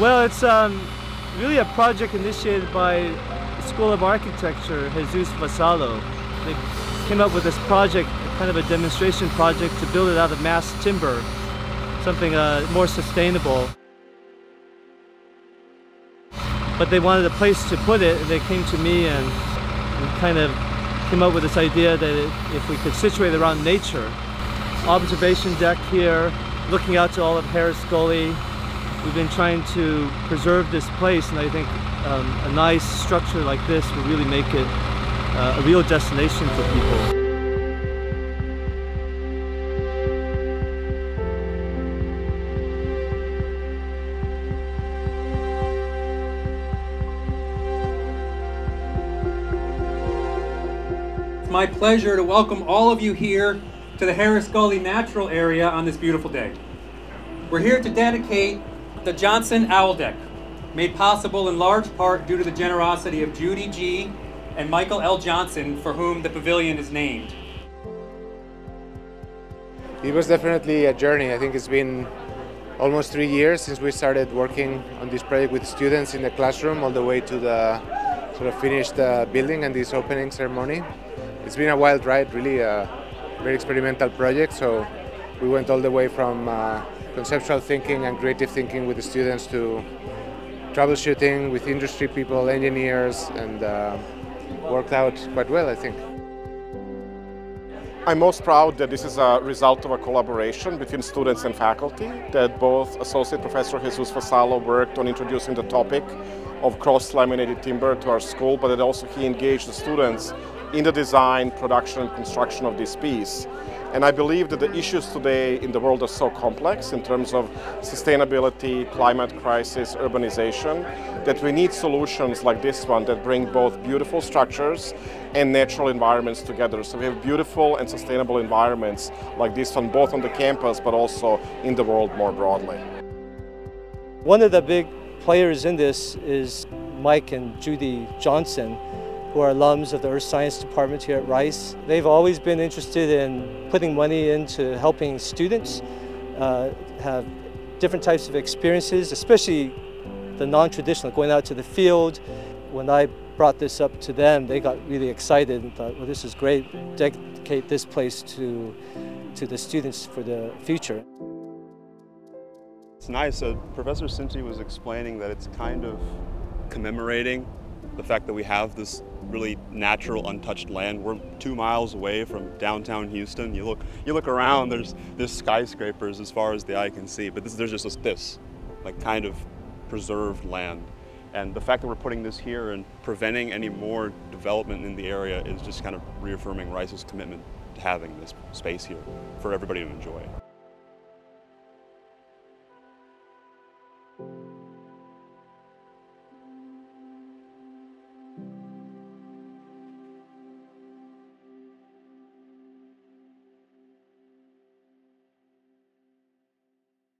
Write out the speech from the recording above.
Well, it's really a project initiated by the School of Architecture, Jesús Vassallo. They came up with this project, kind of a demonstration project, to build it out of mass timber, something more sustainable. But they wanted a place to put it, and they came to me and kind of came up with this idea that if we could situate around nature. Observation deck here, looking out to all of Harris Gully. We've been trying to preserve this place, and I think a nice structure like this would really make it a real destination for people. It's my pleasure to welcome all of you here to the Harris Gully Natural Area on this beautiful day. We're here to dedicate the Johnson Owl Deck, made possible in large part due to the generosity of Judy G. and Michael L. Johnson, for whom the pavilion is named. It was definitely a journey. I think it's been almost 3 years since we started working on this project with students in the classroom all the way to the sort of finished building and this opening ceremony. It's been a wild ride, really. Very experimental project, so we went all the way from conceptual thinking and creative thinking with the students to troubleshooting with industry people, engineers, and worked out quite well, I think. I'm most proud that this is a result of a collaboration between students and faculty, that both Associate Professor Jesús Vassallo worked on introducing the topic of cross-laminated timber to our school, but that also he engaged the students in the design, production, and construction of this piece. And I believe that the issues today in the world are so complex in terms of sustainability, climate crisis, urbanization, that we need solutions like this one that bring both beautiful structures and natural environments together. So we have beautiful and sustainable environments like this one, both on the campus, but also in the world more broadly. One of the big players in this is Mike and Judy Johnson, who are alums of the Earth Science Department here at Rice. They've always been interested in putting money into helping students have different types of experiences, especially the non-traditional, going out to the field. When I brought this up to them, they got really excited and thought, well, this is great, dedicate this place to the students for the future. It's nice. Professor Sinti was explaining that it's kind of commemorating the fact that we have this really natural, untouched land. We're 2 miles away from downtown Houston. You look around, there's skyscrapers as far as the eye can see, but there's just this, like, kind of preserved land. And the fact that we're putting this here and preventing any more development in the area is just kind of reaffirming Rice's commitment to having this space here for everybody to enjoy.